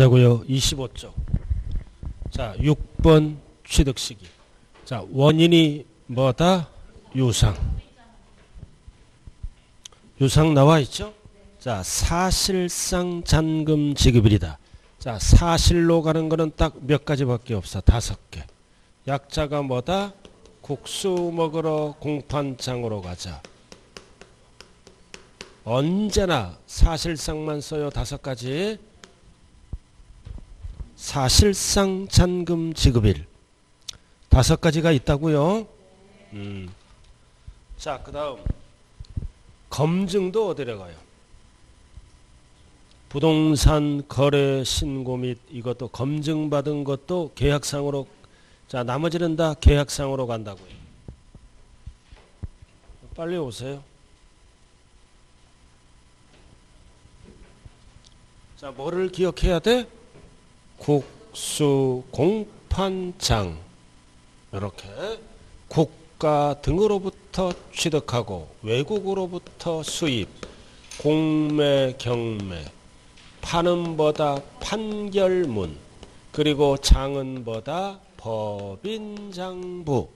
자고요. 25쪽. 자, 6번 취득 시기. 자, 원인이 뭐다? 유상. 유상 나와 있죠? 자, 사실상 잔금 지급일이다. 자, 사실로 가는 거는 딱 몇 가지밖에 없어. 5개. 약자가 뭐다? 국수 먹으러 공판장으로 가자. 언제나 사실상만 써요. 5가지. 사실상 잔금 지급일. 5가지가 있다고요. 자, 그 다음 검증도 어디로 가요? 부동산 거래 신고 및 이것도 검증받은 것도 계약상으로. 자, 나머지는 다 계약상으로 간다고요. 빨리 오세요. 자, 뭐를 기억해야 돼? 국수, 공판장, 이렇게 국가 등으로부터 취득하고 외국으로부터 수입, 공매, 경매, 파는 보다 판결문, 그리고 장은 보다 법인장부.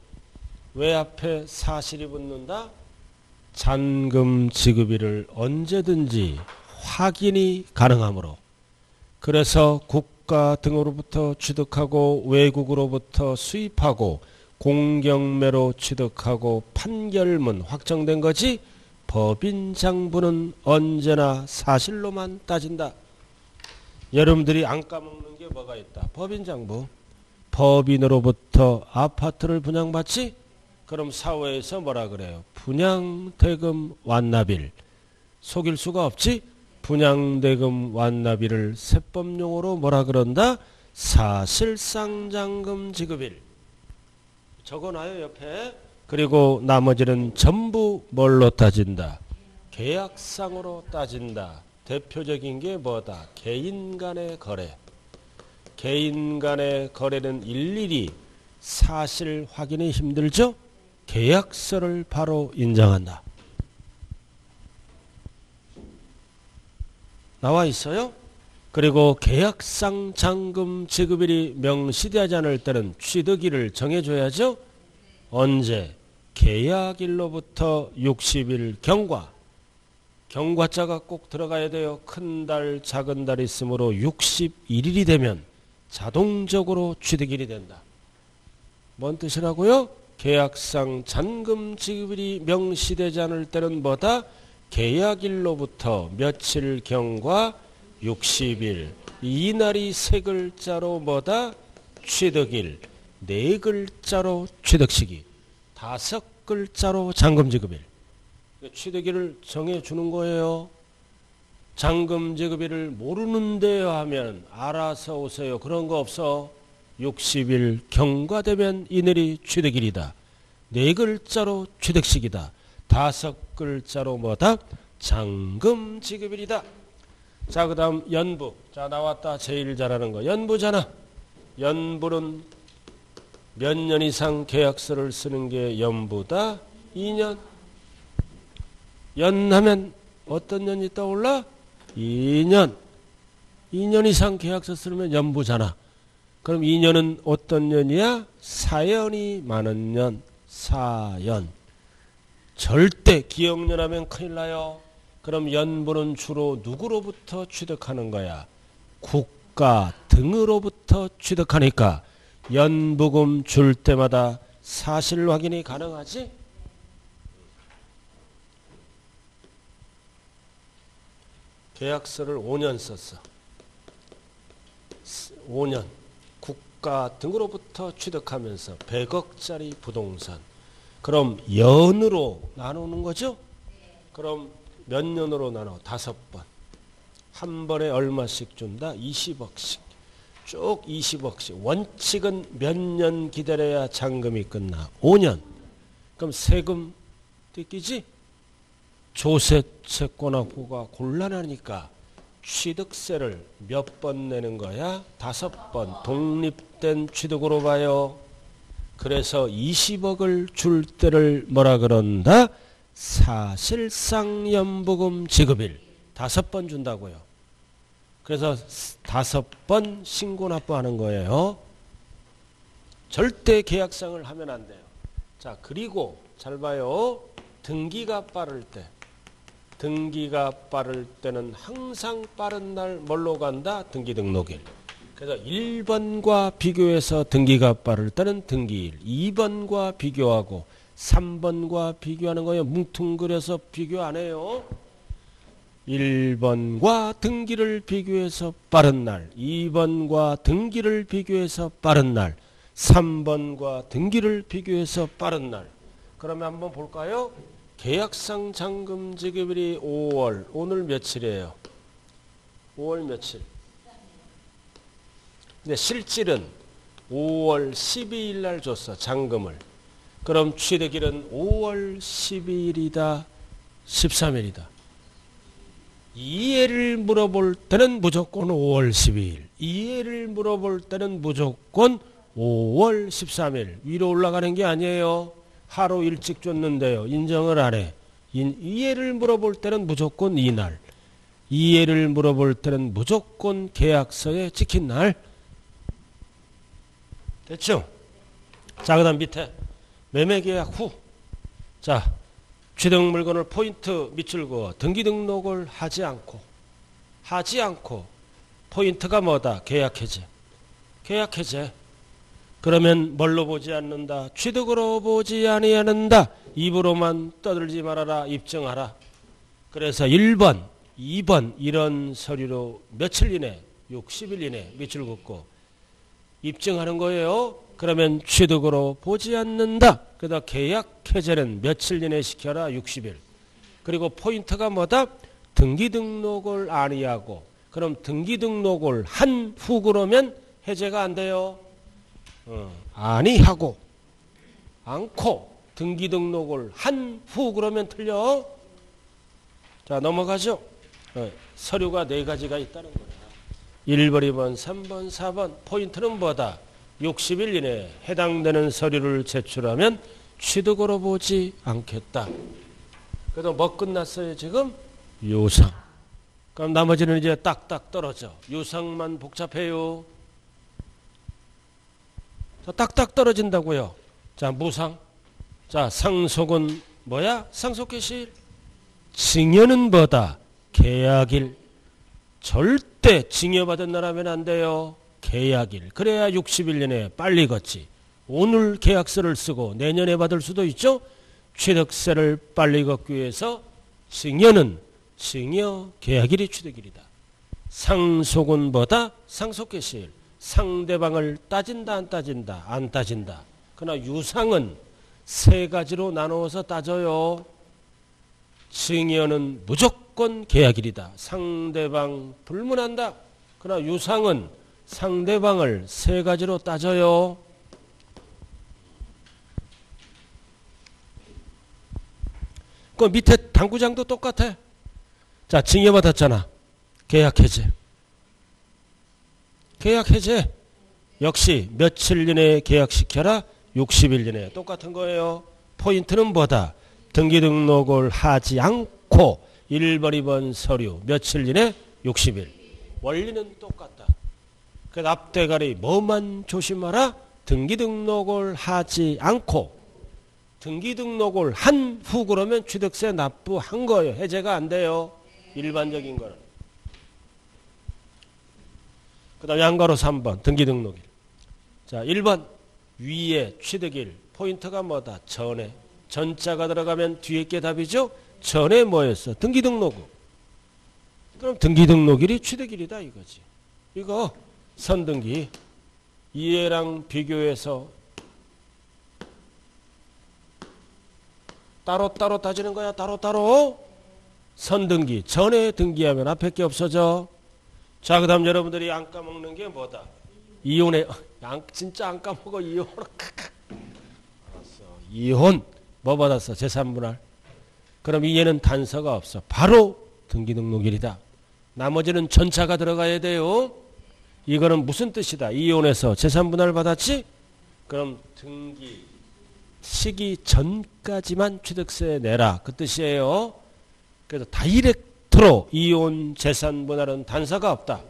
왜 앞에 사실이 붙는다? 잔금 지급일을 언제든지 확인이 가능하므로. 그래서 국가 등으로부터 취득하고 외국으로부터 수입하고 공경매로 취득하고 판결문 확정된 거지 법인장부는 언제나 사실로만 따진다. 여러분들이 안 까먹는 게 뭐가 있다? 법인장부. 법인으로부터 아파트를 분양받지? 그럼 사회에서 뭐라 그래요? 분양대금 완납일. 속일 수가 없지? 분양대금 완납일을 세법용어로 뭐라 그런다? 사실상 잔금 지급일. 적어놔요 옆에. 그리고 나머지는 전부 뭘로 따진다? 계약상으로 따진다. 대표적인 게 뭐다? 개인 간의 거래. 개인 간의 거래는 일일이 사실 확인이 힘들죠? 계약서를 바로 인정한다. 나와 있어요? 그리고 계약상 잔금 지급일이 명시되지 않을 때는 취득일을 정해줘야죠? 언제? 계약일로부터 60일 경과. 경과자가 꼭 들어가야 돼요. 큰 달, 작은 달 있으므로 61일이 되면 자동적으로 취득일이 된다. 뭔 뜻이라고요? 계약상 잔금 지급일이 명시되지 않을 때는 뭐다? 계약일로부터 며칠 경과 60일. 이날이 3글자로 뭐다? 취득일. 4글자로 취득시기. 5글자로 잔금지급일. 취득일을 정해주는 거예요. 잔금지급일을 모르는데요 하면 알아서 오세요. 그런 거 없어. 60일 경과되면 이날이 취득일이다. 4글자로 취득식이다. 5글자로 뭐다? 잔금지급일이다. 자, 그 다음 연부. 자, 나왔다. 제일 잘하는 거. 연부잖아. 연부는 몇 년 이상 계약서를 쓰는 게 연부다. 2년. 연하면 어떤 년이 떠올라? 2년. 2년 이상 계약서 쓰면 연부잖아. 그럼 2년은 어떤 년이야? 사연이 많은 년. 사연. 절대 기억년 하면 큰일 나요. 그럼 연부는 주로 누구로부터 취득하는 거야? 국가 등으로부터 취득하니까 연부금 줄 때마다 사실 확인이 가능하지? 계약서를 5년 썼어. 5년. 국가 등으로부터 취득하면서 100억짜리 부동산. 그럼 연으로 나누는 거죠? 그럼 몇 년으로 나눠? 5번. 한 번에 얼마씩 준다? 20억씩. 쭉 20억씩. 원칙은 몇 년 기다려야 잔금이 끝나? 5년. 그럼 세금 뜯기지? 조세 채권 확보가 곤란하니까 취득세를 몇 번 내는 거야? 5번. 독립된 취득으로 봐요. 그래서 20억을 줄 때를 뭐라 그런다? 사실상 연부금 지급일. 5번 준다고요. 그래서 5번 신고납부하는 거예요. 절대 계약상을 하면 안 돼요. 자, 그리고 잘 봐요. 등기가 빠를 때, 등기가 빠를 때는 항상 빠른 날 뭘로 간다? 등기 등록일. 그래서 1번과 비교해서 등기가 빠를 때는 등기일, 2번과 비교하고 3번과 비교하는 거예요. 뭉뚱그려서 비교 안 해요. 1번과 등기를 비교해서 빠른 날, 2번과 등기를 비교해서 빠른 날, 3번과 등기를 비교해서 빠른 날. 그러면 한번 볼까요? 계약상 잔금 지급일이 5월, 오늘 며칠이에요? 5월 며칠. 근데 실질은 5월 12일 날 줬어, 잔금을. 그럼 취득일은 5월 12일이다, 13일이다. 이해를 물어볼 때는 무조건 5월 12일. 이해를 물어볼 때는 무조건 5월 13일. 위로 올라가는 게 아니에요. 하루 일찍 줬는데요. 인정을 안 해. 이해를 물어볼 때는 무조건 이날. 이해를 물어볼 때는 무조건 계약서에 찍힌 날. 됐죠? 자, 그 다음 밑에. 매매계약 후. 자, 취득물건을 포인트 밑줄 그어 등기등록을 하지 않고 포인트가 뭐다? 계약해제. 계약해제. 그러면 뭘로 보지 않는다? 취득으로 보지 아니하는다. 입으로만 떠들지 말아라. 입증하라. 그래서 1번, 2번 이런 서류로 며칠 이내, 60일 이내 밑줄 긋고 입증하는 거예요. 그러면 취득으로 보지 않는다. 그래서 계약 해제는 며칠 이내 시켜라. 60일. 그리고 포인트가 뭐다? 등기등록을 아니하고. 그럼 등기등록을 한 후 그러면 해제가 안 돼요. 아니하고 않고 등기등록을 한 후 그러면 틀려. 자, 넘어가죠. 서류가 네 가지가 있다는 거예요. 1번, 2번, 3번, 4번. 포인트는 뭐다? 60일 이내에 해당되는 서류를 제출하면 취득으로 보지 않겠다. 그래도 뭐 끝났어요 지금? 유상. 그럼 나머지는 이제 딱딱 떨어져. 유상만 복잡해요. 자, 딱딱 떨어진다고요. 자, 무상. 자, 상속은 뭐야? 상속 개시일. 증여는 뭐다? 계약일. 절대 증여받은 날 하면 안 돼요. 계약일. 그래야 60일 이내에 빨리 걷지. 오늘 계약서를 쓰고 내년에 받을 수도 있죠. 취득세를 빨리 걷기 위해서 증여는 증여 계약일이 취득일이다. 상속은 뭐다? 상속 개시일. 상대방을 따진다 안 따진다? 안 따진다. 그러나 유상은 세 가지로 나누어서 따져요. 증여는 무조건 계약일이다. 상대방 불문한다. 그러나 유상은 상대방을 세 가지로 따져요. 그 밑에 당구장도 똑같아. 자, 증여받았잖아. 계약해제. 계약해제. 역시 며칠 이내에 계약시켜라. 60일 이내에. 똑같은 거예요. 포인트는 뭐다? 등기등록을 하지 않고 1번, 2번 서류. 며칠 이내 60일. 원리는 똑같다. 그 앞대가리 뭐만 조심하라? 등기등록을 하지 않고 등기등록을 한 후 그러면 취득세 납부한 거예요. 해제가 안 돼요. 일반적인 거는. 그 다음 양가로 3번 등기등록일. 자, 1번 위에 취득일. 포인트가 뭐다? 전에. 전자가 들어가면 뒤에 게 답이죠. 전에 뭐였어? 등기등록일. 그럼 등기등록일이 취득일이다 이거지. 이거 선등기 이해랑 비교해서 따로따로 따지는 거야. 따로따로. 선등기 전에 등기하면 앞에 게 없어져. 자, 그 다음 여러분들이 안 까먹는 게 뭐다? 이혼해. 진짜 안 까먹어. 이혼. 알았어. 이혼 뭐 받았어? 재산분할. 그럼 이해는 단서가 없어. 바로 등기등록일이다. 나머지는 전차가 들어가야 돼요. 이거는 무슨 뜻이다? 이혼해서 재산분할 받았지? 그럼 등기 시기 전까지만 취득세 내라. 그 뜻이에요. 그래서 다이렉트로 이혼 재산분할은 단서가 없다.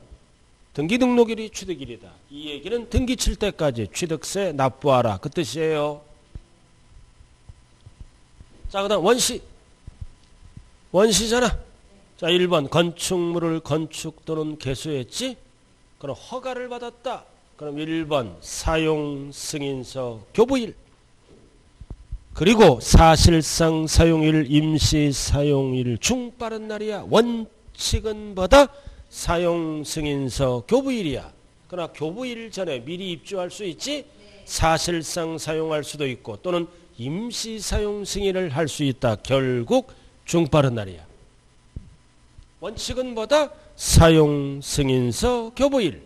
등기 등록일이 취득일이다. 이 얘기는 등기 칠 때까지 취득세 납부하라. 그 뜻이에요. 자, 그 다음 원시. 원시잖아. 자, 1번 건축물을 건축 또는 개수했지. 그럼 허가를 받았다. 그럼 1번 사용 승인서 교부일. 그리고 사실상 사용일, 임시 사용일 중 빠른 날이야. 원칙은 뭐다? 사용 승인서 교부일이야. 그러나 교부일 전에 미리 입주할 수 있지? 사실상 사용할 수도 있고 또는 임시 사용 승인을 할 수 있다. 결국 중 빠른 날이야. 원칙은 뭐다? 사용 승인서 교부일.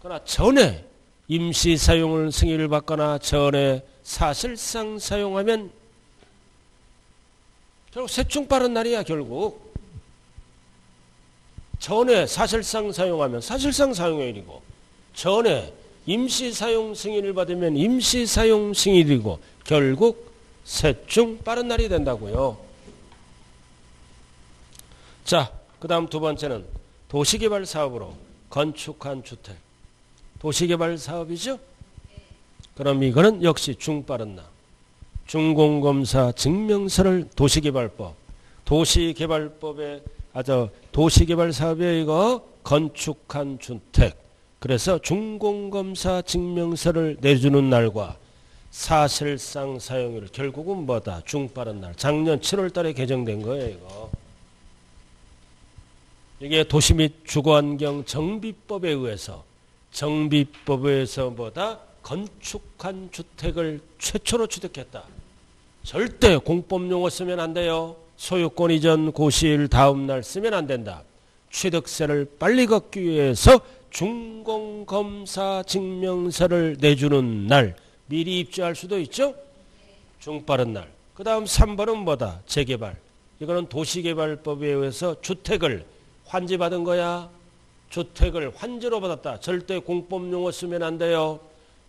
그러나 전에 임시 사용을 승인을 받거나 전에 사실상 사용하면 결국 셋 중 빠른 날이야. 결국 전에 사실상 사용하면 사실상 사용일이고 전에 임시사용 승인을 받으면 임시사용 승인이고 결국 셋 중 빠른 날이 된다고요. 자, 그 다음 두 번째는 도시개발 사업으로 건축한 주택. 도시개발 사업이죠? 그럼 이거는 역시 중 빠른 날. 중공검사 증명서를 도시개발법. 도시개발법에 아저 도시개발 사업에 이거 건축한 주택. 그래서 중공검사 증명서를 내주는 날과 사실상 사용일 결국은 뭐다? 중빠른 날. 작년 7월달에 개정된 거예요. 이거. 이게 도시 및 주거환경 정비법에 의해서 뭐다? 건축한 주택을 최초로 취득했다. 절대 공법용어 쓰면 안 돼요. 소유권 이전 고시일 다음 날 쓰면 안 된다. 취득세를 빨리 걷기 위해서 준공검사 증명서를 내주는 날. 미리 입주할 수도 있죠? 중빠른 날. 그 다음 3번은 뭐다? 재개발. 이거는 도시개발법에 의해서 주택을 환지받은 거야. 주택을 환지로 받았다. 절대 공법용어 쓰면 안 돼요.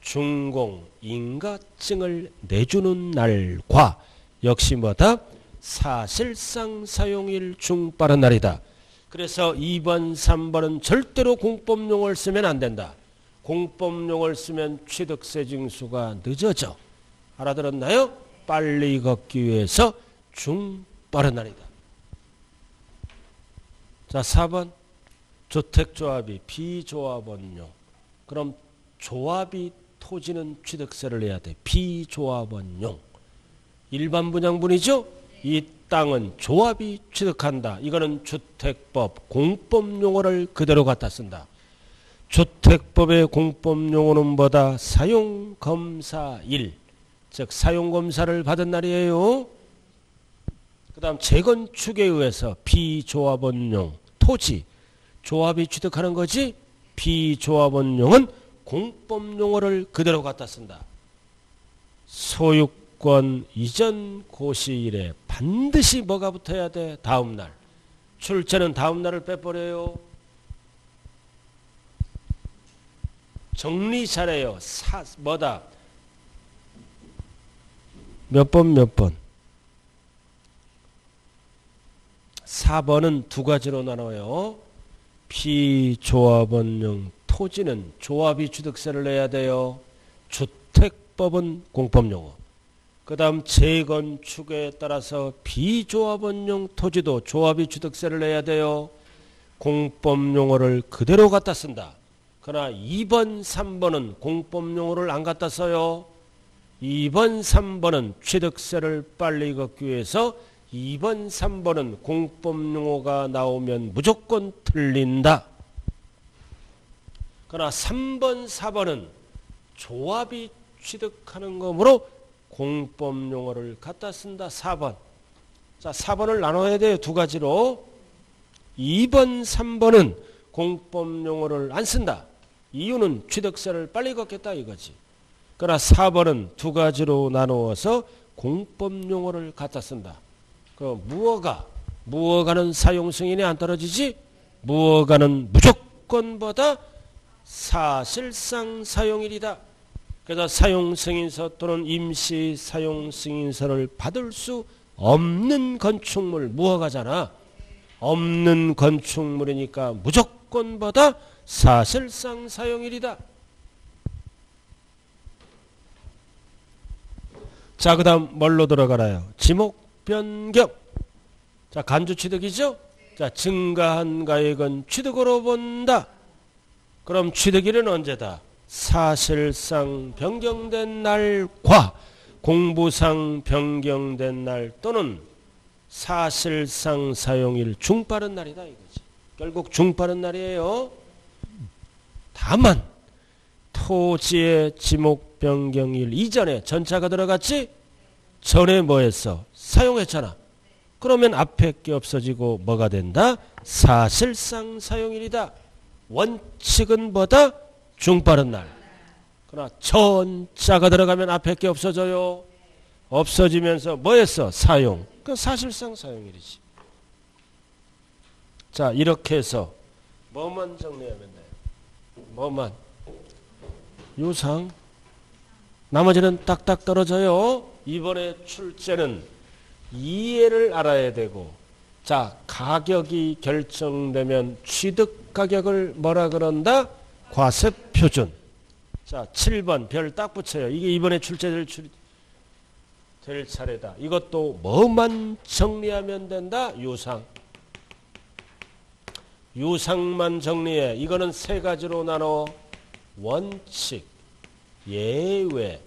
준공인가증을 내주는 날과 역시 뭐다? 사실상 사용일 중 빠른 날이다. 그래서 2번, 3번은 절대로 공법용어를 쓰면 안 된다. 공법용어를 쓰면 취득세 징수가 늦어져. 알아들었나요? 빨리 걷기 위해서 중 빠른 날이다. 자, 4번. 주택조합이 비조합원용. 그럼 조합이 토지는 취득세를 내야 돼. 비조합원용. 일반 분양분이죠? 이 땅은 조합이 취득한다. 이거는 주택법 공법용어를 그대로 갖다 쓴다. 주택법의 공법용어는 뭐다? 사용검사일. 즉 사용검사를 받은 날이에요. 그 다음 재건축에 의해서 비조합원용 토지. 조합이 취득하는 거지. 비조합원용은 공법용어를 그대로 갖다 쓴다. 소유권. 이전 고시일에 반드시 뭐가 붙어야 돼? 다음 날. 출제는 다음 날을 빼버려요. 정리 잘해요. 뭐다? 몇 번 몇 번? 4번은 두 가지로 나눠요. 비조합원용 토지는 조합이 취득세를 내야 돼요. 주택법은 공법용어. 그 다음 재건축에 따라서 비조합원용 토지도 조합이 취득세를 내야 돼요. 공법용어를 그대로 갖다 쓴다. 그러나 2번, 3번은 공법용어를 안 갖다 써요. 2번, 3번은 취득세를 빨리 걷기 위해서 2번, 3번은 공법용어가 나오면 무조건 틀린다. 그러나 3번, 4번은 조합이 취득하는 거므로 공법용어를 갖다 쓴다. 4번. 자, 4번을 나눠야 돼요. 두 가지로. 2번, 3번은 공법용어를 안 쓴다. 이유는 취득세를 빨리 걷겠다 이거지. 그러나 4번은 두 가지로 나누어서 공법용어를 갖다 쓴다. 그 무어가는 사용승인이 안 떨어지지? 무어가는 무조건보다 사실상 사용일이다. 그래서 사용승인서 또는 임시사용승인서를 받을 수 없는 건축물 무허가잖아. 없는 건축물이니까 무조건보다 사실상 사용일이다. 자, 그 다음 뭘로 들어가나요? 지목 변경. 자, 간주 취득이죠? 자, 증가한 가액은 취득으로 본다. 그럼 취득일은 언제다? 사실상 변경된 날과 공부상 변경된 날 또는 사실상 사용일 중빠른 날이다 이거지. 결국 중빠른 날이에요. 다만 토지의 지목 변경일 이전에 전차가 들어갔지? 전에 뭐 했어? 사용했잖아. 그러면 앞에 게 없어지고 뭐가 된다? 사실상 사용일이다. 원칙은 뭐다? 중빠른 날. 그러나 전자가 들어가면 앞에 게 없어져요. 없어지면서 뭐 했어? 사용. 그 사실상 사용일이지. 자, 이렇게 해서 뭐만 정리하면 돼요? 뭐만? 유상. 나머지는 딱딱 떨어져요. 이번에 출제는 이해를 알아야 되고, 자, 가격이 결정되면 취득 가격을 뭐라 그런다? 과세표준. 자, 7번 별 딱 붙여요. 이게 이번에 출제될 차례다. 이것도 뭐만 정리하면 된다? 유상. 유상만 정리해. 이거는 세 가지로 나눠. 원칙, 예외,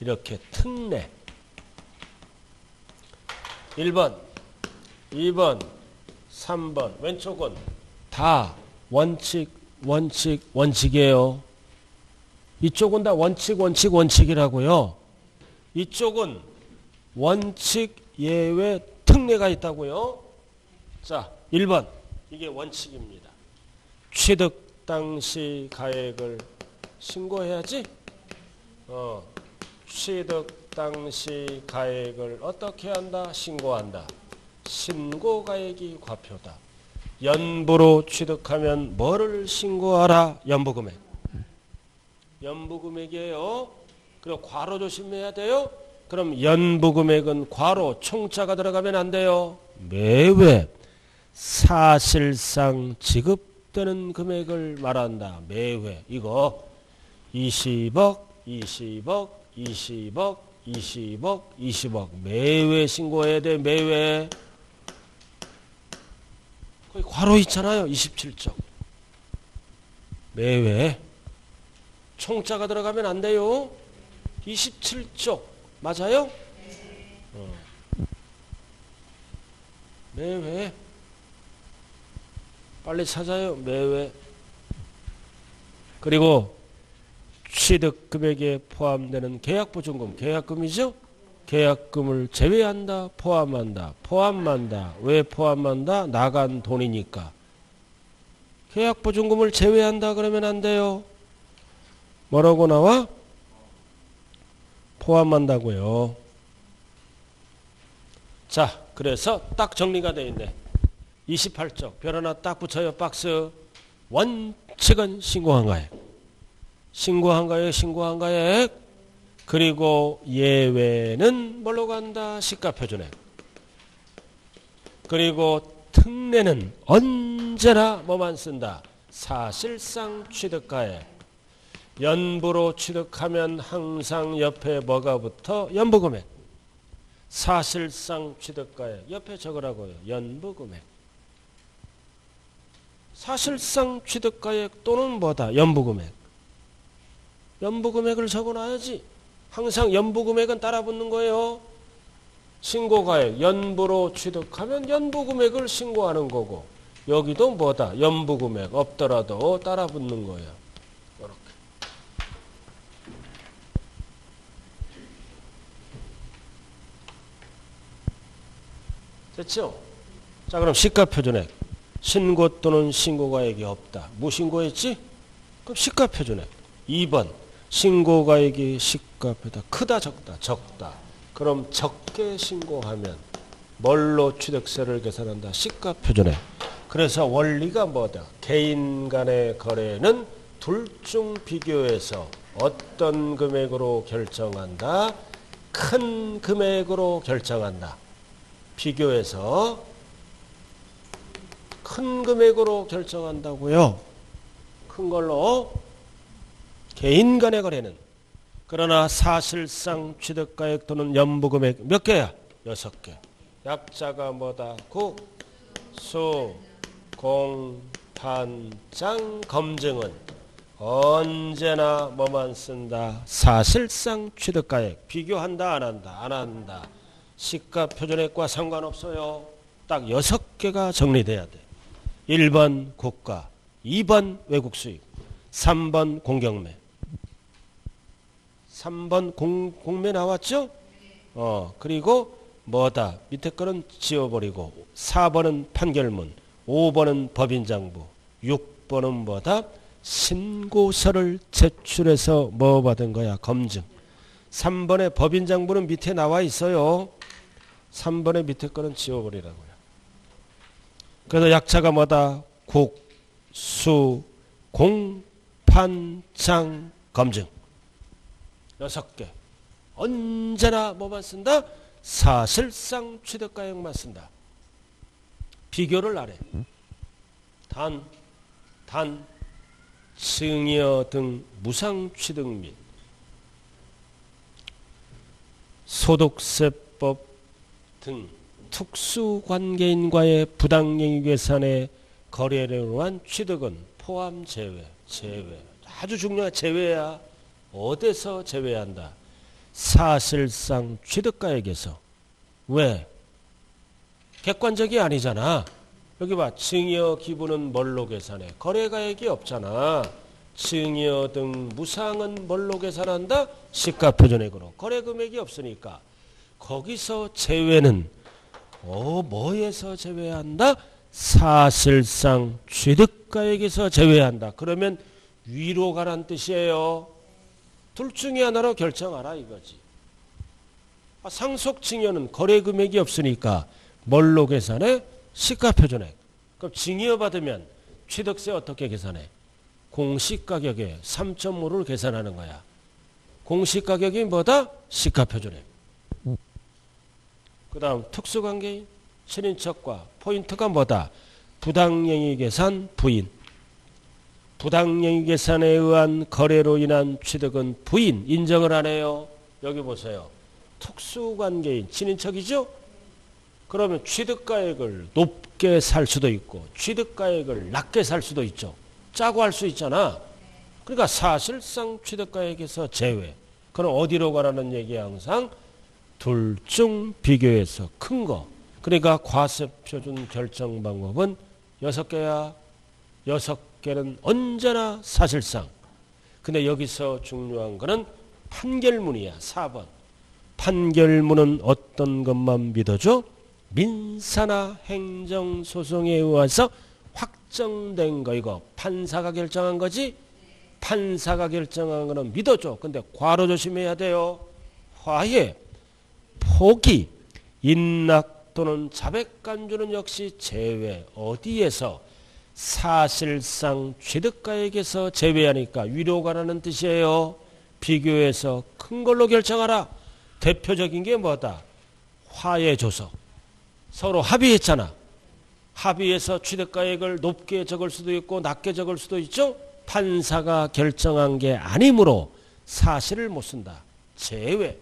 이렇게 특례. 1번, 2번, 3번. 왼쪽은 다 원칙이에요. 이쪽은 다 원칙이라고요. 이쪽은 원칙, 예외, 특례가 있다고요. 자, 1번. 이게 원칙입니다. 취득 당시 가액을 신고해야지. 취득 당시 가액을 어떻게 한다? 신고한다. 신고가액이 과표다. 연부로 취득하면 뭐를 신고하라? 연부금액. 연부금액이에요. 그리고 과로 조심해야 돼요. 그럼 연부금액은 과로 총자가 들어가면 안 돼요. 매외. 사실상 지급되는 금액을 말한다. 매회. 이거 20억, 20억, 20억, 20억, 20억. 매회 신고해야 돼. 매회. 거기 괄호 있잖아요. 27쪽. 매회. 총자가 들어가면 안 돼요. 27쪽. 맞아요? 매회. 빨리 찾아요. 매회. 그리고 취득금액에 포함되는 계약보증금. 계약금이죠? 계약금을 제외한다. 포함한다. 왜 포함한다? 나간 돈이니까. 계약보증금을 제외한다 그러면 안 돼요. 뭐라고 나와? 포함한다고요. 자, 그래서 딱 정리가 돼 있네. 28쪽 별 하나 딱 붙여요. 박스. 원칙은 신고한 가액. 그리고 예외는 뭘로 간다? 시가표준액. 그리고 특례는 언제나 뭐만 쓴다? 사실상 취득가액. 연부로 취득하면 항상 옆에 뭐가 붙어? 연부금액. 사실상 취득가액 옆에 적으라고요. 연부금액. 사실상 취득가액 또는 뭐다? 연부금액. 연부금액을 적어놔야지. 항상 연부금액은 따라붙는 거예요. 신고가액 연부로 취득하면 연부금액을 신고하는 거고, 여기도 뭐다? 연부금액 없더라도 따라붙는 거예요. 이렇게. 됐죠? 자, 그럼 시가표준액. 신고 또는 신고가액이 없다. 무신고했지? 그럼 시가표준액. 2번. 신고가액이 시가표다. 크다 적다? 적다. 그럼 적게 신고하면 뭘로 취득세를 계산한다? 시가표준액. 그래서 원리가 뭐다? 개인 간의 거래는 둘 중 비교해서 어떤 금액으로 결정한다? 큰 금액으로 결정한다. 비교해서 큰 금액으로 결정한다고요. 큰 걸로 개인 간의 거래는, 그러나 사실상 취득가액 또는 연부금액 몇 개야? 6개. 약자가 뭐다? 구, 수, 공, 판, 장, 검증은 언제나 뭐만 쓴다? 사실상 취득가액. 비교한다? 안 한다? 안 한다. 시가 표준액과 상관없어요. 딱 6개가 정리돼야 돼. 1번 국가, 2번 외국수입, 3번 공경매. 3번 공매 나왔죠? 그리고 뭐다? 밑에 거는 지워버리고, 4번은 판결문, 5번은 법인장부, 6번은 뭐다? 신고서를 제출해서 뭐 받은 거야? 검증. 3번의 법인장부는 밑에 나와 있어요. 3번의 밑에 거는 지워버리라고요. 그래서 약자가 뭐다? 국, 수, 공, 판, 장, 검증. 6개. 언제나 뭐만 쓴다? 사실상 취득가액만 쓴다. 비교를 안 해. 단, 증여 등 무상취득 및 소득세법 등 특수관계인과의 부당행위계산의 거래로 한 취득은 포함 제외. 아주 중요한 제외야. 어디서 제외한다? 사실상 취득가액에서. 왜? 객관적이 아니잖아. 여기 봐. 증여 기부는 뭘로 계산해? 거래가액이 없잖아. 증여 등 무상은 뭘로 계산한다? 시가표준액으로. 거래금액이 없으니까. 거기서 제외는 뭐에서 제외한다? 사실상 취득가액에서 제외한다. 그러면 위로 가란 뜻이에요. 둘 중에 하나로 결정하라 이거지. 상속 증여는 거래금액이 없으니까 뭘로 계산해? 시가표준액. 그럼 증여받으면 취득세 어떻게 계산해? 공시가격에 3.5를 계산하는 거야. 공시가격이 뭐다? 시가표준액. 그 다음 특수관계인, 친인척과 포인트가 뭐다? 부당행위계산 부인. 부당행위계산에 의한 거래로 인한 취득은 부인, 인정을 안 해요. 여기 보세요. 특수관계인, 친인척이죠? 그러면 취득가액을 높게 살 수도 있고 취득가액을 낮게 살 수도 있죠. 짜고 할 수 있잖아. 그러니까 사실상 취득가액에서 제외. 그럼 어디로 가라는 얘기야? 항상 둘 중 비교해서 큰 거. 그러니까 과세표준 결정 방법은 6개야. 6개는 언제나 사실상. 근데 여기서 중요한 거는 판결문이야. 4번. 판결문은 어떤 것만 믿어줘? 민사나 행정소송에 의해서 확정된 거. 이거 판사가 결정한 거지? 판사가 결정한 거는 믿어줘. 근데 과로 조심해야 돼요. 화해, 포기, 인락 또는 자백간주는 역시 제외. 어디에서? 사실상 취득가액에서 제외하니까 위로 가라는 뜻이에요. 비교해서 큰 걸로 결정하라. 대표적인 게 뭐다? 화해조서. 서로 합의했잖아. 합의해서 취득가액을 높게 적을 수도 있고 낮게 적을 수도 있죠. 판사가 결정한 게 아니므로 사실을 못 쓴다. 제외.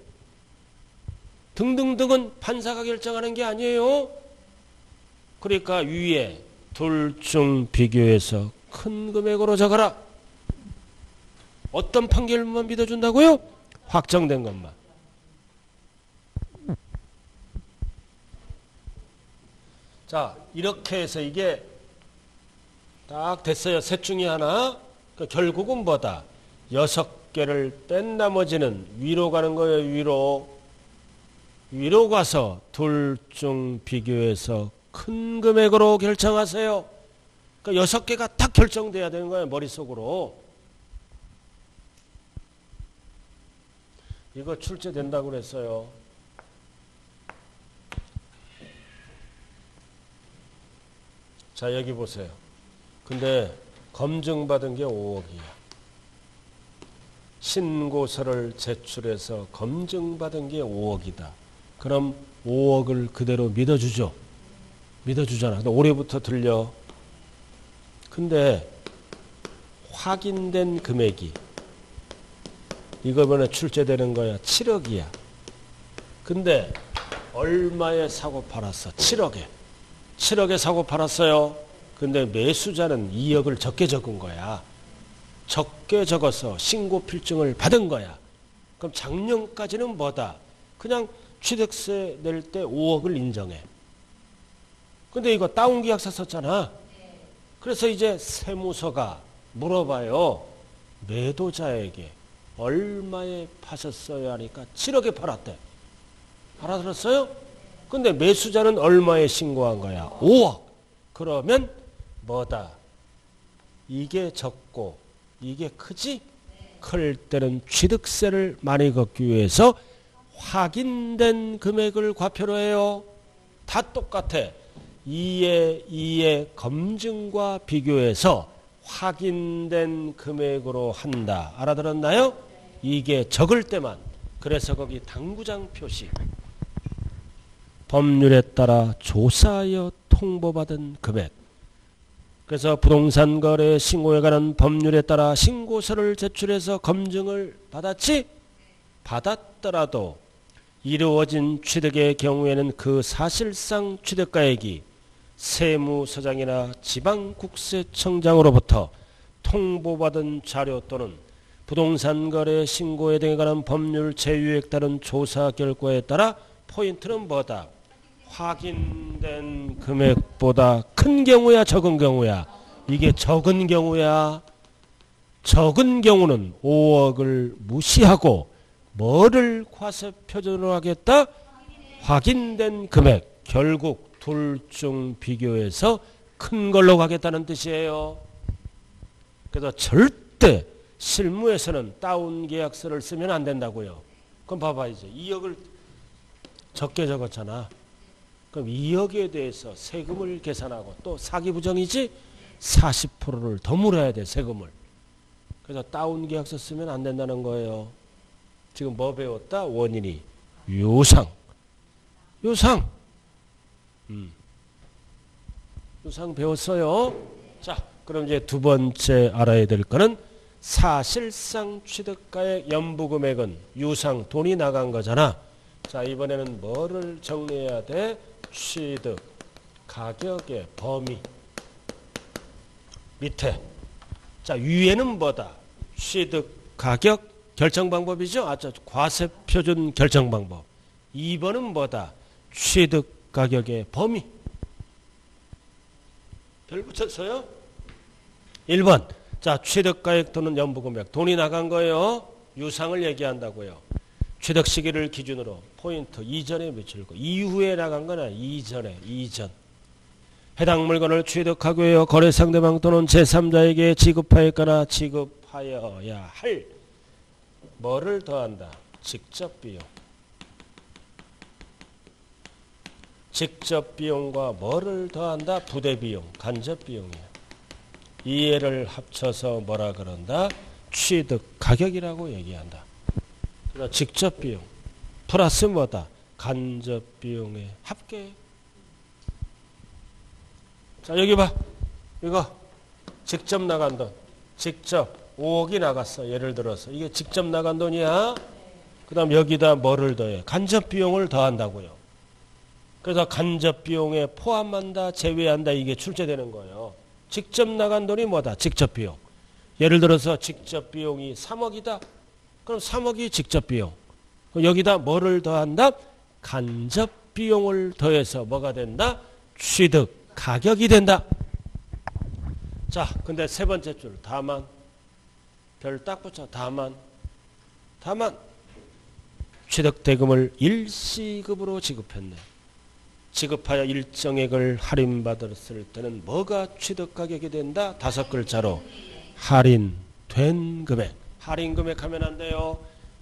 등등등은 판사가 결정하는 게 아니에요. 그러니까 위에 둘 중 비교해서 큰 금액으로 적어라. 어떤 판결만 믿어준다고요? 확정된 것만. 자, 이렇게 해서 이게 딱 됐어요. 셋 중에 하나. 그러니까 결국은 뭐다? 6개를 뺀 나머지는 위로 가는 거예요. 위로 가서 둘 중 비교해서 큰 금액으로 결정하세요. 그러니까 6개가 딱 결정돼야 되는 거예요. 머릿속으로. 이거 출제된다고 그랬어요. 자, 여기 보세요. 근데 검증받은 게 5억이야. 신고서를 제출해서 검증받은 게 5억이다. 그럼 5억을 그대로 믿어주죠. 믿어주잖아. 근데 올해부터 들려. 근데 확인된 금액이 이거번에 출제되는 거야 7억이야. 근데 얼마에 사고 팔았어? 7억에. 7억에 사고 팔았어요. 근데 매수자는 2억을 적게 적은 거야. 적게 적어서 신고 필증을 받은 거야. 그럼 작년까지는 뭐다? 그냥 취득세 낼 때 5억을 인정해. 근데 이거 다운계약서 썼잖아. 그래서 이제 세무서가 물어봐요. 매도자에게 얼마에 파셨어요 하니까 7억에 팔았대. 알아들었어요? 근데 매수자는 얼마에 신고한 거야? 5억. 그러면 뭐다? 이게 적고 이게 크지? 클 때는 취득세를 많이 걷기 위해서 확인된 금액을 과표로 해요. 다 똑같아. 이의 검증과 비교해서 확인된 금액으로 한다. 알아들었나요? 이게 적을 때만. 그래서 거기 당구장 표시. 법률에 따라 조사하여 통보받은 금액. 그래서 부동산 거래 신고에 관한 법률에 따라 신고서를 제출해서 검증을 받았지? 받았더라도 이루어진 취득의 경우에는 그 사실상 취득가액이 세무서장이나 지방국세청장으로부터 통보받은 자료 또는 부동산 거래 신고에 등에 관한 법률 제외에 따른 조사 결과에 따라 포인트는 뭐다? 확인된 금액보다 큰 경우야 적은 경우야? 이게 적은 경우야. 적은 경우는 5억을 무시하고 뭐를 과세표준으로 하겠다? 확인된 금액. 결국 둘 중 비교해서 큰 걸로 가겠다는 뜻이에요. 그래서 절대 실무에서는 다운 계약서를 쓰면 안 된다고요. 그럼 봐봐, 이제 2억을 적게 적었잖아. 그럼 2억에 대해서 세금을 계산하고 또 사기부정이지? 40%를 더 물어야 돼, 세금을. 그래서 다운 계약서 쓰면 안 된다는 거예요. 지금 뭐 배웠다? 원인이. 요상. 요상. 요상 배웠어요. 자, 그럼 이제 두 번째 알아야 될 거는 사실상 취득가액 연부금액은 유상, 돈이 나간 거잖아. 자, 이번에는 뭐를 정리해야 돼? 취득 가격의 범위. 밑에. 자, 위에는 뭐다? 취득 가격 결정 방법이죠? 과세 표준 결정 방법. 2번은 뭐다? 취득 가격의 범위. 별 붙였어요? 1번. 자, 취득 가액 또는 연부금액. 돈이 나간 거예요. 유상을 얘기한다고요. 취득 시기를 기준으로 포인트 이전에 며칠고 이후에 나간 거나 이전에 이전. 해당 물건을 취득하고 해요. 거래 상대방 또는 제3자에게 지급하였거나 지급하여야 할 뭐를 더한다? 직접 비용. 직접 비용과 뭐를 더한다? 부대 비용, 간접 비용이에요. 이해를 합쳐서 뭐라 그런다? 취득 가격이라고 얘기한다. 그러니까 직접 비용 플러스 뭐다? 간접 비용의 합계. 자, 여기 봐. 이거 직접 나간 돈. 직접 5억이 나갔어. 예를 들어서. 이게 직접 나간 돈이야. 그 다음 여기다 뭐를 더해? 간접 비용을 더한다고요. 그래서 간접 비용에 포함한다, 제외한다, 이게 출제되는 거예요. 직접 나간 돈이 뭐다? 직접 비용. 예를 들어서 직접 비용이 3억이다. 그럼 3억이 직접 비용. 그럼 여기다 뭐를 더한다? 간접 비용을 더해서 뭐가 된다? 취득 가격이 된다. 자, 근데 세 번째 줄. 다만. 별 딱 붙여. 다만 취득대금을 일시급으로 지급했네. 지급하여 일정액을 할인받았을 때는 뭐가 취득가격이 된다? 다섯 글자로. 할인된 금액. 할인금액 하면 안 돼요.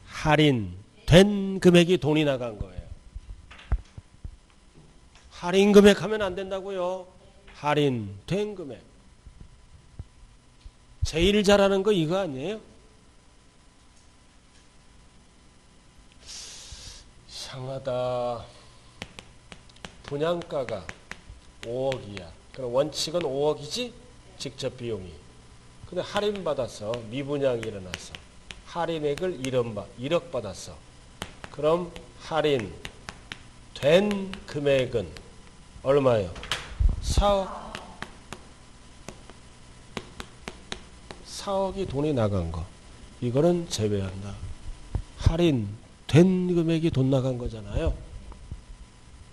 할인된 금액이 돈이 나간 거예요. 할인금액 하면 안 된다고요. 할인된 금액. 제일 잘하는 거 이거 아니에요? 이상하다. 분양가가 5억이야. 그럼 원칙은 5억이지? 직접 비용이. 근데 할인 받았어. 미분양이 일어났어. 할인액을 1억 받았어. 그럼 할인 된 금액은 얼마예요? 4억. 4억이 돈이 나간 거. 이거는 제외한다. 할인 된 금액이 돈 나간 거잖아요.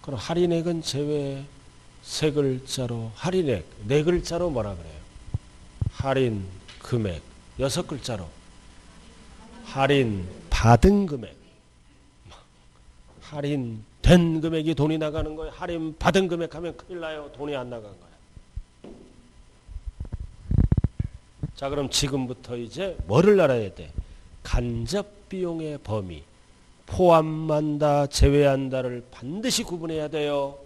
그럼 할인액은 제외. 세 글자로 할인액. 네 글자로 뭐라 그래요? 할인 금액. 여섯 글자로 할인 받은 금액. 할인 된 금액이 돈이 나가는 거예요. 할인 받은 금액 하면 큰일 나요. 돈이 안 나간 거예요. 자, 그럼 지금부터 이제 뭐를 알아야 돼? 간접 비용의 범위. 포함한다, 제외한다를 반드시 구분해야 돼요.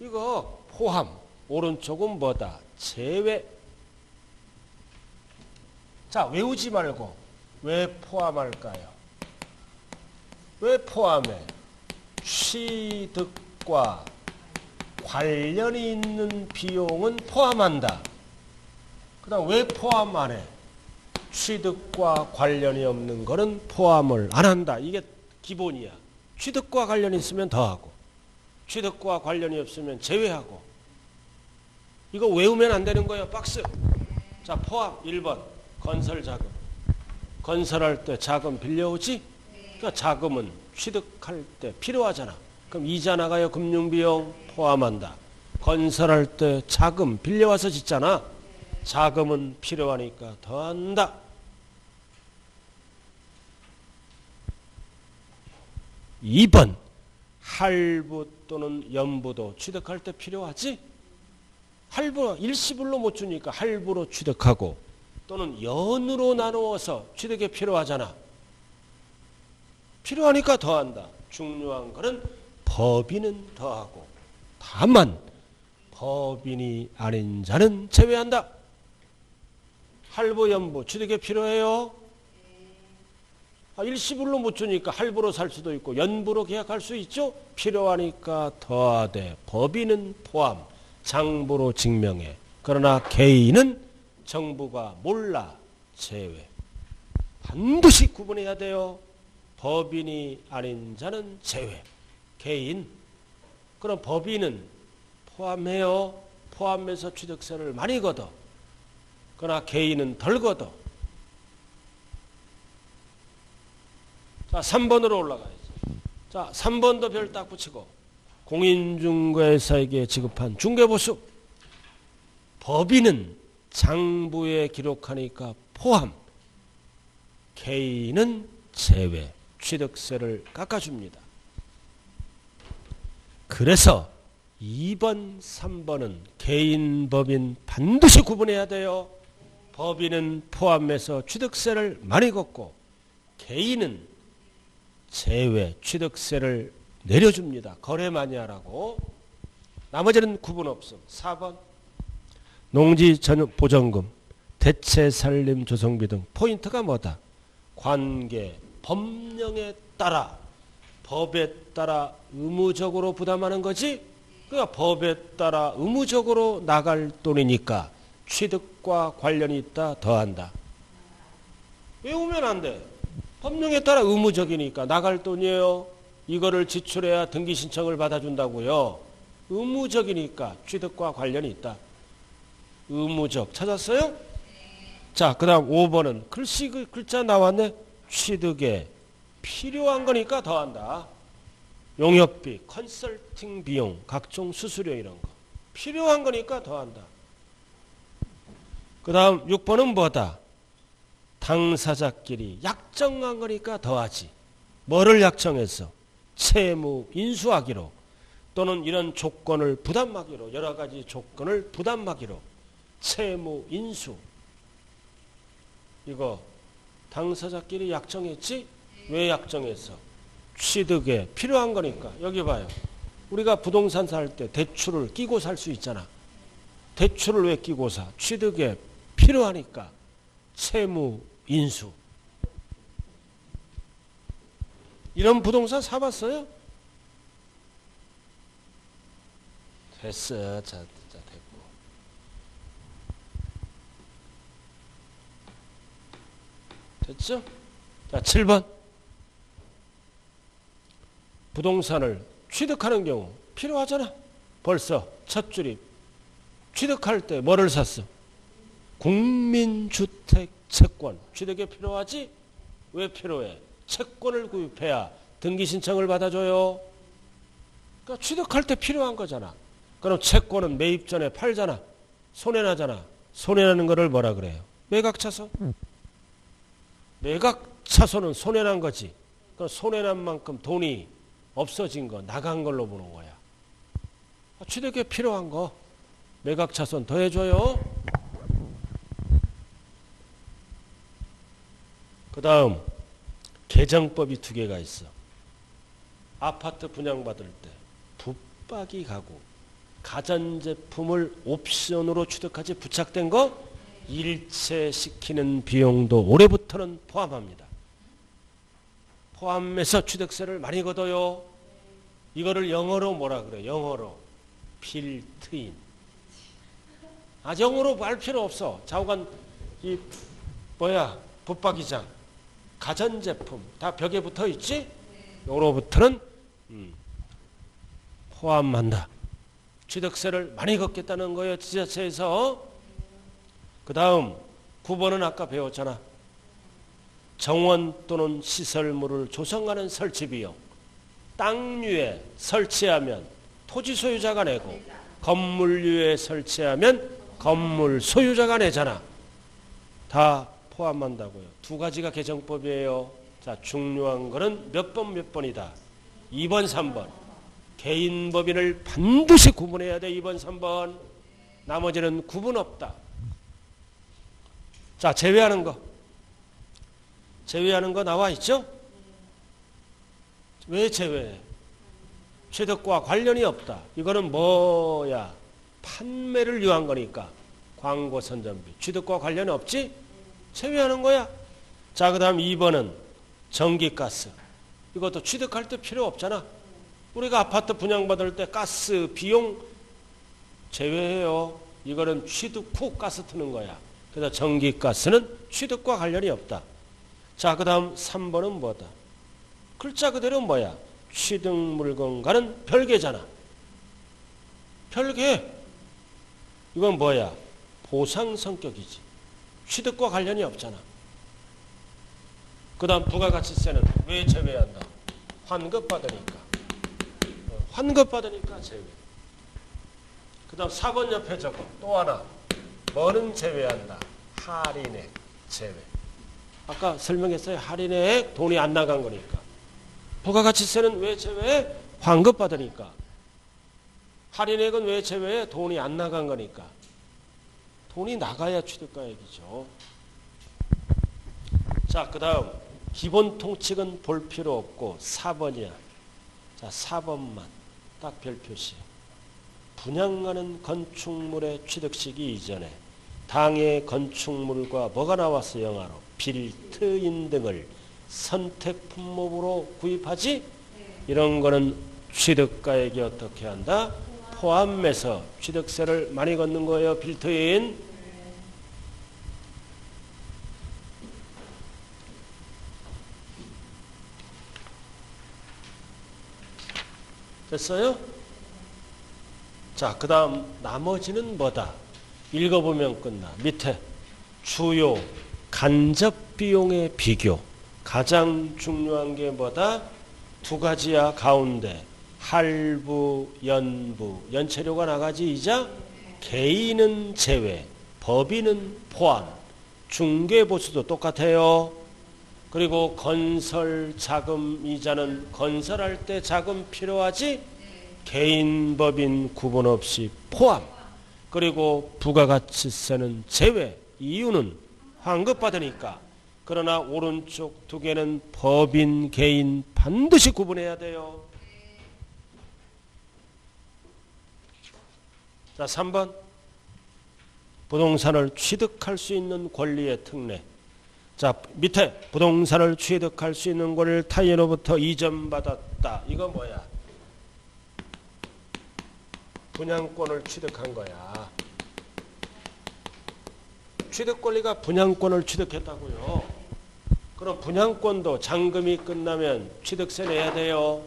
이거 포함. 오른쪽은 뭐다? 제외. 자, 외우지 말고 왜 포함할까요? 왜 포함해? 취득과 관련이 있는 비용은 포함한다. 그 다음 왜 포함 안 해? 취득과 관련이 없는 거는 포함을 안 한다. 이게 기본이야. 취득과 관련이 있으면 더하고 취득과 관련이 없으면 제외하고. 이거 외우면 안 되는 거예요. 박스. 자, 포함 1번. 건설 자금. 건설할 때 자금 빌려오지? 그러니까 자금은 취득할 때 필요하잖아. 그럼 이자 나가요. 금융비용 포함한다. 건설할 때 자금 빌려와서 짓잖아. 자금은 필요하니까 더한다. (2번) 할부 또는 연부도 취득할 때 필요하지? 할부 일시불로 못 주니까 할부로 취득하고 또는 연으로 나누어서 취득에 필요하잖아. 필요하니까 더한다. 중요한 거는 법인은 더하고 다만 법인이 아닌 자는 제외한다. 할부, 연부 취득에 필요해요. 일시불로 못 주니까 할부로 살 수도 있고 연부로 계약할 수 있죠. 필요하니까 더하되 법인은 포함. 장부로 증명해. 그러나 개인은 정부가 몰라 제외. 반드시 구분해야 돼요. 법인이 아닌 자는 제외. 개인. 그럼 법인은 포함해요. 포함해서 취득세를 많이 걷어. 그러나 개인은 덜 걷어. 자, 3번으로 올라가야지. 자, 3번도 별 딱 붙이고 공인중개사에게 지급한 중개보수. 법인은 장부에 기록하니까 포함. 개인은 제외. 취득세를 깎아줍니다. 그래서 2번, 3번은 개인, 법인 반드시 구분해야 돼요. 법인은 포함해서 취득세를 많이 걷고 개인은 제외 취득세를 내려줍니다. 거래 많이 하라고. 나머지는 구분 없음. 4번. 농지 전용 보전금, 대체 산림 조성비 등 포인트가 뭐다? 관계, 법령에 따라, 법에 따라 의무적으로 부담하는 거지? 그러니까 법에 따라 의무적으로 나갈 돈이니까 취득과 관련이 있다 더한다. 외우면 안 돼. 법령에 따라 의무적이니까 나갈 돈이에요. 이거를 지출해야 등기 신청을 받아준다고요. 의무적이니까 취득과 관련이 있다. 의무적. 찾았어요? 자, 그 다음 5번은 글자 나왔네. 취득에 필요한 거니까 더한다. 용역비, 컨설팅 비용, 각종 수수료 이런 거. 필요한 거니까 더한다. 그 다음 6번은 뭐다? 당사자끼리 약정한 거니까 더하지. 뭐를 약정했어? 채무 인수하기로 또는 이런 조건을 부담하기로. 여러 가지 조건을 부담하기로. 채무 인수. 이거 당사자끼리 약정했지? 왜 약정했어? 취득에 필요한 거니까. 여기 봐요. 우리가 부동산 살 때 대출을 끼고 살 수 있잖아. 대출을 왜 끼고 사? 취득에 필요하니까. 채무 인수. 이런 부동산 사봤어요? 됐어. 자, 됐고. 됐죠? 자, 7번. 부동산을 취득하는 경우 필요하잖아. 벌써 첫 줄이 취득할 때 뭐를 샀어? 국민주택 채권. 취득에 필요하지? 왜 필요해? 채권을 구입해야 등기 신청을 받아줘요. 그러니까 취득할 때 필요한 거잖아. 그럼 채권은 매입 전에 팔잖아. 손해나잖아. 손해나는 거를 뭐라 그래요? 매각차손. 매각차손은 손해난 거지. 그럼 손해난 만큼 돈이 없어진 거, 나간 걸로 보는 거야. 취득에 필요한 거 매각차손 더해줘요. 그 다음 개정법이 2개가 있어. 아파트 분양받을 때 붙박이 가구, 가전제품을 옵션으로 취득하지 부착된 거 일체시키는 비용도 올해부터는 포함합니다. 포함해서 취득세를 많이 걷어요. 이거를 영어로 뭐라 그래? 영어로 빌트인. 아, 영어로 할 필요 없어. 좌우간 이 붙박이장, 가전제품 다 벽에 붙어 있지? 요로부터는 포함한다. 취득세를 많이 걷겠다는 거예요, 지자체에서. 그 다음 9번은 아까 배웠잖아. 정원 또는 시설물을 조성하는 설치 비용. 땅류에 설치하면 토지 소유자가 내고, 건물류에 설치하면 건물 소유자가 내잖아. 다 포함한다고요. 2가지가 개정법이에요. 자, 중요한 거는 몇 번 몇 번이다. 2번, 3번. 개인 법인을 반드시 구분해야 돼. 2번, 3번. 나머지는 구분 없다. 자, 제외하는 거. 제외하는 거 나와 있죠? 왜 제외해? 취득과 관련이 없다. 이거는 뭐야? 판매를 위한 거니까. 광고 선전비. 취득과 관련이 없지? 제외하는 거야. 자, 그 다음 2번은 전기가스. 이것도 취득할 때 필요 없잖아. 우리가 아파트 분양받을 때 가스 비용 제외해요. 이거는 취득 후 가스 트는 거야. 그래서 전기가스는 취득과 관련이 없다. 자, 그 다음 3번은 뭐다? 글자 그대로 뭐야? 취득물건과는 별개잖아. 별개. 이건 뭐야? 보상 성격이지. 취득과 관련이 없잖아. 그 다음 부가가치세는 왜 제외한다? 환급받으니까. 환급받으니까 제외. 그 다음 4번 옆에 적어. 또 하나. 뭐는 제외한다? 할인액 제외. 아까 설명했어요. 할인액 돈이 안 나간 거니까. 부가가치세는 왜 제외해? 환급받으니까. 할인액은 왜 제외해? 돈이 안 나간 거니까. 돈이 나가야 취득가액이죠. 자, 그 다음 기본 통칙은 볼 필요 없고 4번이야. 자, 4번만 딱 별표시. 분양하는 건축물의 취득시기 이전에 당의 건축물과 뭐가 나왔어? 영화로 빌트인 등을 선택 품목으로 구입하지? 이런 거는 취득가액이 어떻게 한다? 포함해서 취득세를 많이 걷는 거예요. 빌트인. 됐어요? 자, 그 다음 나머지는 뭐다? 읽어보면 끝나. 밑에 주요 간접비용의 비교. 가장 중요한 게 뭐다? 2가지야. 가운데 할부, 연부. 연체료가 나가지. 이자. 개인은 제외, 법인은 포함. 중개보수도 똑같아요. 그리고 건설 자금 이자는 건설할 때 자금 필요하지? 개인 법인 구분 없이 포함. 그리고 부가가치세는 제외. 이유는 환급받으니까. 그러나 오른쪽 2개는 법인, 개인 반드시 구분해야 돼요. 자, 3번. 부동산을 취득할 수 있는 권리의 특례. 자, 밑에 부동산을 취득할 수 있는 권리를 타인으로부터 이전받았다. 이거 뭐야? 분양권을 취득한 거야. 취득권리가 분양권을 취득했다고요. 그럼 분양권도 잔금이 끝나면 취득세 내야 돼요.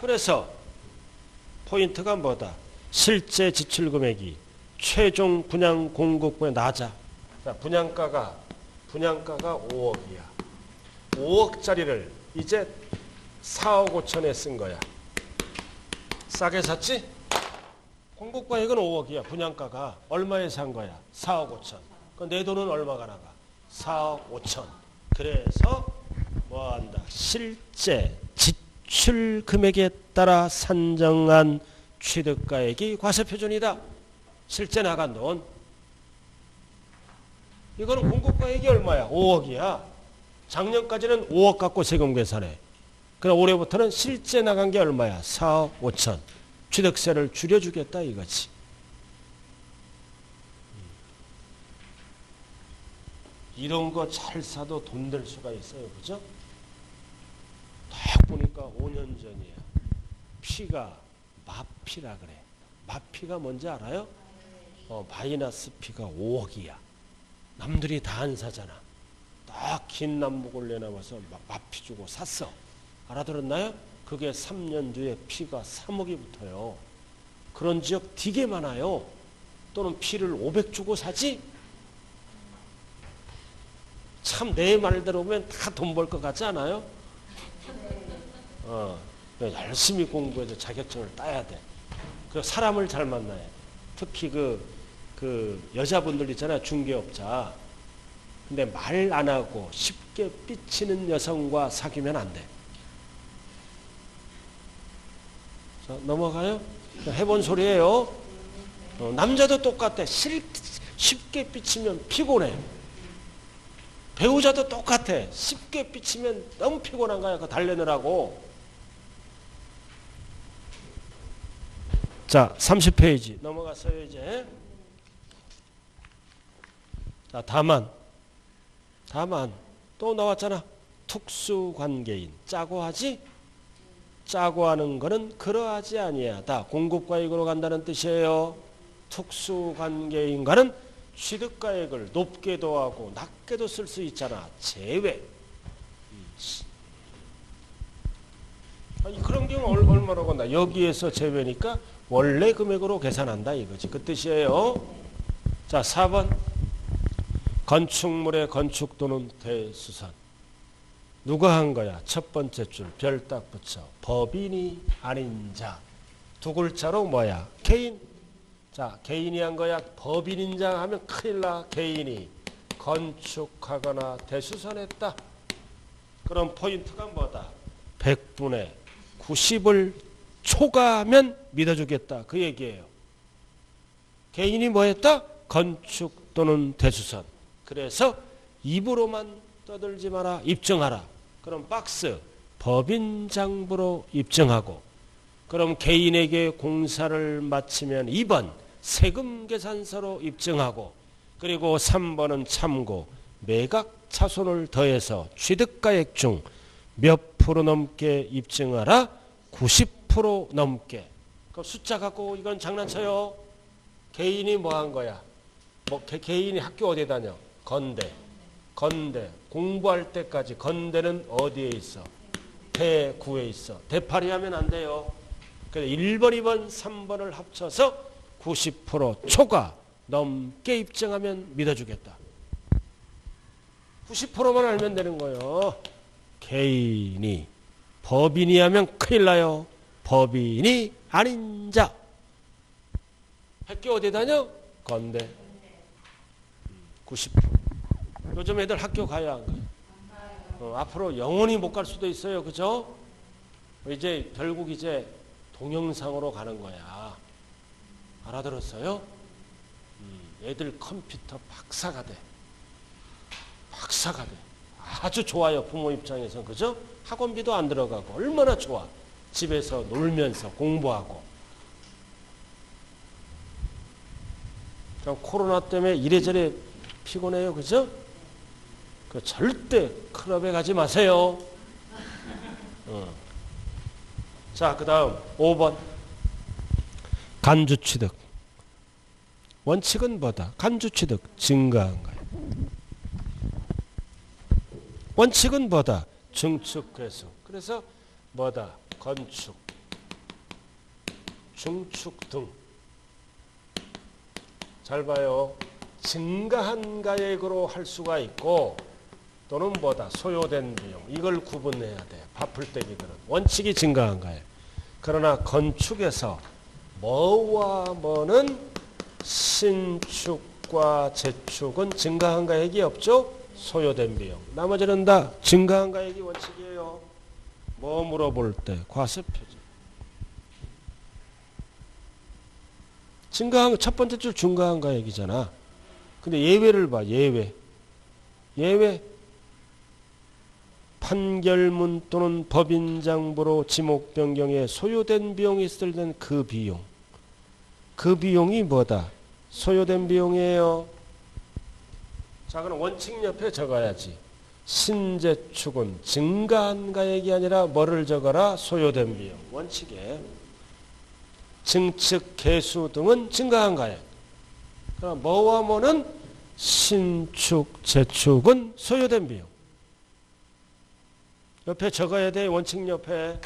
그래서 포인트가 뭐다? 실제 지출금액이 최종 분양 공급금에 낮아. 분양가가 5억이야. 5억짜리를 이제 4억 5천에 쓴 거야. 싸게 샀지? 공급가액은 5억이야. 분양가가 얼마에 산 거야? 4억 5천. 그럼 내 돈은 얼마가 나가? 4억 5천. 그래서 뭐 한다? 실제 지출 금액에 따라 산정한 취득가액이 과세표준이다. 실제 나간 돈. 이거는 공급가액이 얼마야? 5억이야. 작년까지는 5억 갖고 세금 계산해. 그럼 올해부터는 실제 나간 게 얼마야? 4억 5천. 취득세를 줄여주겠다 이거지. 이런 거 잘 사도 돈 될 수가 있어요. 그죠? 딱 보니까 5년 전이야. 피가 마피라 그래. 마피가 뭔지 알아요? 마이너스 피가 5억이야. 남들이 다 안 사잖아. 딱 긴 남목을 내놔서 마피 주고 샀어. 알아들었나요? 그게 3년 뒤에 피가 3억이 붙어요. 그런 지역 되게 많아요. 또는 피를 500 주고 사지? 참 내 말 들어보면 다 돈 벌 것 같지 않아요? 열심히 공부해서 자격증을 따야 돼. 그리고 사람을 잘 만나야 돼. 특히 그 여자분들 있잖아요. 중개업자. 근데 말 안 하고 쉽게 삐치는 여성과 사귀면 안 돼. 자, 넘어가요? 해본 소리예요. 남자도 똑같아. 쉽게 삐치면 피곤해. 배우자도 똑같아. 쉽게 삐치면 너무 피곤한 거야. 그거 달래느라고. 자, 30페이지 넘어갔어요 이제. 자, 다만 또 나왔잖아. 특수관계인. 짜고 하지? 짜고 하는 거는 그러하지 아니하다. 공급가액으로 간다는 뜻이에요. 특수관계인과는 취득가액을 높게도 하고 낮게도 쓸 수 있잖아. 제외. 아니, 그런 경우 얼마로 간다? 여기에서 제외니까 원래 금액으로 계산한다 이거지. 그 뜻이에요. 자, 4번. 건축물의 건축도는 대수선. 누가 한 거야? 첫 번째 줄 별 딱 붙여. 법인이 아닌 자. 두 글자로 뭐야? 개인. 자, 개인이 한 거야. 법인인 자 하면 큰일 나. 개인이 건축하거나 대수선했다. 그럼 포인트가 뭐다? 100분의 90을 초과하면 믿어주겠다. 그 얘기예요. 개인이 뭐 했다? 건축 또는 대수선. 그래서 입으로만 떠들지 마라. 입증하라. 그럼 박스 법인장부로 입증하고. 그럼 개인에게 공사를 마치면 2번 세금계산서로 입증하고. 그리고 3번은 참고 매각차손을 더해서 취득가액 중 몇 프로 넘게 입증하라. 90% 넘게. 그럼 숫자 갖고 이건 장난쳐요. 개인이 뭐 한 거야? 뭐 개인이 학교 어디에 다녀? 건대. 공부할 때까지 건대는 어디에 있어? 대구에 있어. 대파리 하면 안 돼요. 그래서 1번, 2번, 3번을 합쳐서 90% 초과 넘게 입증하면 믿어주겠다. 90%만 알면 되는 거예요. 개인이. 법인이 하면 큰일 나요. 법인이 아닌 자. 학교 어디 다녀? 건대. 90%. 요즘 애들 학교 가야 한 거예요. 앞으로 영원히 못 갈 수도 있어요. 그죠? 이제 결국 이제 동영상으로 가는 거야. 알아들었어요? 애들 컴퓨터 박사가 돼. 아주 좋아요. 부모 입장에서는. 그죠? 학원비도 안 들어가고 얼마나 좋아. 집에서 놀면서 공부하고. 코로나 때문에 이래저래 피곤해요. 그죠? 그 절대 클럽에 가지 마세요. 자, 그 다음 5번. 간주취득. 원칙은 뭐다? 간주취득 증가한 거예요. 원칙은 뭐다? 증축회수. 그래서 뭐다? 건축, 중축 등. 잘 봐요. 증가한 가액으로 할 수가 있고 또는 뭐다? 소요된 비용. 이걸 구분해야 돼. 바풀떼기들은. 원칙이 증가한 가액. 그러나 건축에서 뭐와 뭐는 신축과 재축은 증가한 가액이 없죠? 소요된 비용. 나머지는 다 증가한 가액이 원칙이에요. 뭐 물어볼 때? 과세표죠. 증가한, 첫 번째 줄 증가한 가액이잖아. 근데 예외를 봐, 예외. 예외. 판결문 또는 법인장부로 지목 변경에 소요된 비용이 쓸된 그 비용. 그 비용이 뭐다? 소요된 비용이에요. 자, 그럼 원칙 옆에 적어야지. 신재축은 증가한 가액이 아니라 뭐를 적어라? 소요된 비용. 원칙에. 증축, 개수 등은 증가한 가액. 그럼 뭐와 뭐는 신축, 재축은 소요된 비용. 옆에 적어야 돼. 원칙 옆에.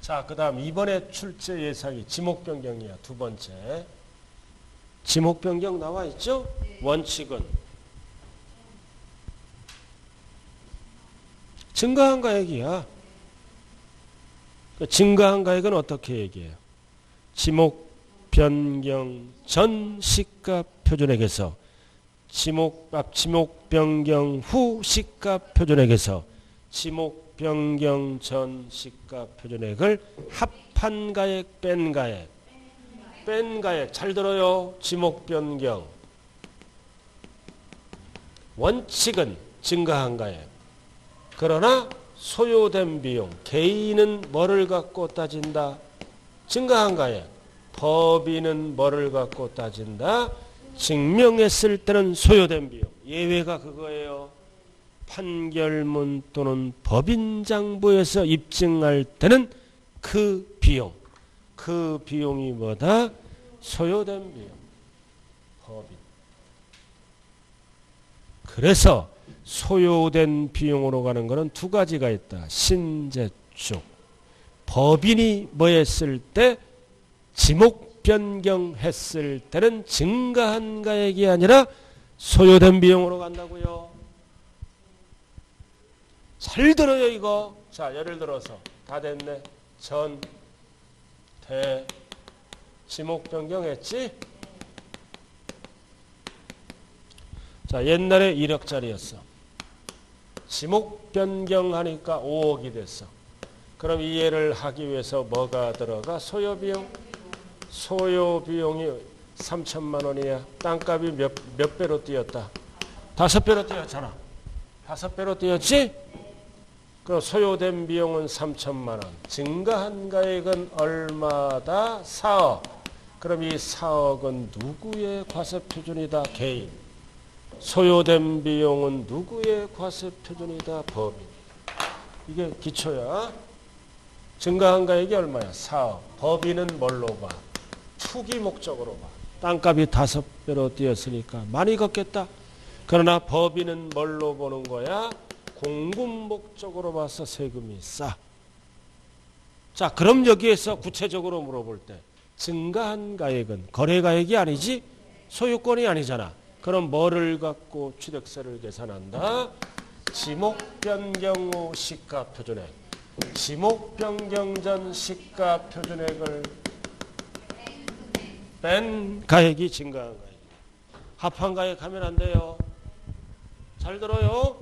자, 그 다음 이번에 출제 예상이 지목 변경이야. 두 번째. 지목 변경 나와 있죠? 원칙은 증가한 가액이야. 증가한 가액은 어떻게 얘기해요? 지목 변경 전 시가 표준액에서 지목 변경 후 시가 표준액에서 지목 변경 전 시가 표준액을 합한 가액, 뺀 가액. 뺀 가액 잘 들어요. 지목 변경. 원칙은 증가한 가액. 그러나 소요된 비용. 개인은 뭐를 갖고 따진다? 증가한 가액. 법인은 뭐를 갖고 따진다? 증명했을 때는 소요된 비용. 예외가 그거예요. 판결문 또는 법인장부에서 입증할 때는 그 비용. 그 비용이 뭐다? 소요된 비용. 법인. 그래서 소요된 비용으로 가는 것은 두 가지가 있다. 신재축. 법인이 뭐 했을 때? 지목 변경했을 때는 증가한 가액이 아니라 소요된 비용으로 간다고요. 잘 들어요 이거. 자, 예를 들어서 다 됐네. 전, 대, 지목 변경했지? 자, 옛날에 1억짜리였어. 지목 변경하니까 5억이 됐어. 그럼 이해를 하기 위해서 뭐가 들어가? 소요비용. 소요비용이 3천만 원이야. 땅값이 몇 배로 뛰었다? 5배로 뛰었잖아. 5배로 뛰었지? 그럼 소요된 비용은 3천만 원. 증가한 가액은 얼마다? 4억. 그럼 이 4억은 누구의 과세표준이다? 개인. 소요된 비용은 누구의 과세표준이다? 법인. 이게 기초야. 증가한 가액이 얼마야? 4억. 법인은 뭘로 봐? 투기 목적으로 봐. 땅값이 5배로 뛰었으니까 많이 걷겠다. 그러나 법인은 뭘로 보는 거야? 공급 목적으로 봐서 세금이 싸. 자, 그럼 여기에서 구체적으로 물어볼 때 증가한 가액은 거래 가액이 아니지? 소유권이 아니잖아. 그럼 뭐를 갖고 취득세를 계산한다? 지목 변경 후 시가 표준액. 지목 변경 전 시가 표준액을 뺀 가액이 증가한 가액. 합한 가액 하면 안 돼요. 잘 들어요.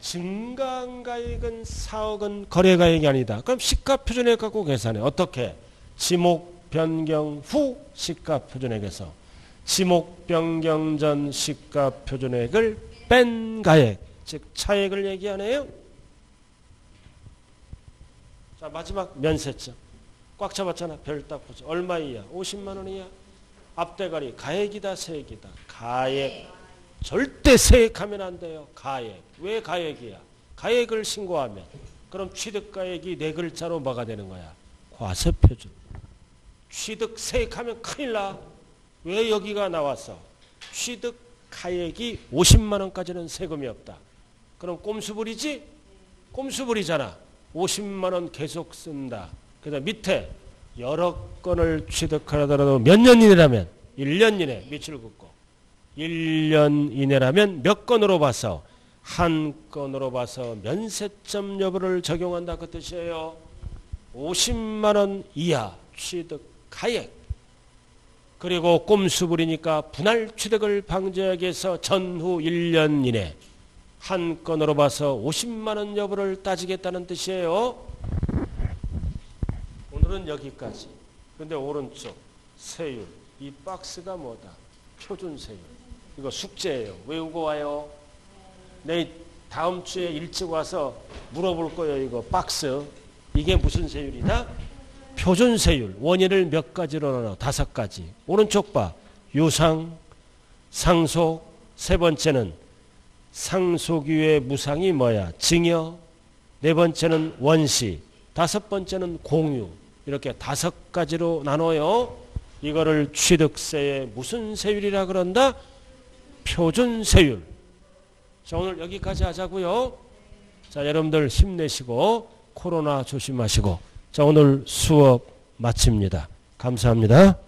증가한 가액은 4억은 거래 가액이 아니다. 그럼 시가 표준액 갖고 계산해. 어떻게? 지목 변경 후 시가 표준액에서 지목 변경 전 시가 표준액을 뺀 가액, 즉 차액을 얘기하네요. 자, 마지막 면세점. 꽉 잡았잖아. 별 딱 보자. 얼마 이야? 50만 원이야. 앞대가리. 가액이다, 세액이다? 가액. 절대 세액하면 안 돼요. 가액. 왜 가액이야? 가액을 신고하면. 그럼 취득가액이 네 글자로 뭐가 되는 거야? 과세표준. 취득 세액하면 큰일 나. 왜 여기가 나왔어? 취득가액이 50만 원까지는 세금이 없다. 그럼 꼼수부리지? 꼼수부리잖아. 50만 원 계속 쓴다. 그래서 밑에 여러 건을 취득하더라도 몇 년 이내라면 1년 이내 밑줄 긋고 1년 이내라면 몇 건으로 봐서 한 건으로 봐서 면세점 여부를 적용한다 그 뜻이에요. 50만 원 이하 취득 가액 그리고 꼼수 부리니까 분할 취득을 방지하기 위해서 전후 1년 이내 한 건으로 봐서 50만 원 여부를 따지겠다는 뜻이에요. 오늘은 여기까지. 근데 오른쪽 세율 이 박스가 뭐다? 표준 세율. 이거 숙제예요. 외우고 와요. 내 다음 주에 일찍 와서 물어볼 거예요. 이거 박스. 이게 무슨 세율이다? 표준 세율. 원인을 몇 가지로 나눠? 5가지. 오른쪽 봐. 유상, 상속. 세 번째는 상속 이외의 무상이 뭐야? 증여. 네 번째는 원시. 다섯 번째는 공유. 이렇게 5가지로 나눠요. 이거를 취득세의 무슨 세율이라 그런다? 표준 세율. 자, 오늘 여기까지 하자고요. 자, 여러분들 힘내시고 코로나 조심하시고. 자, 오늘 수업 마칩니다. 감사합니다.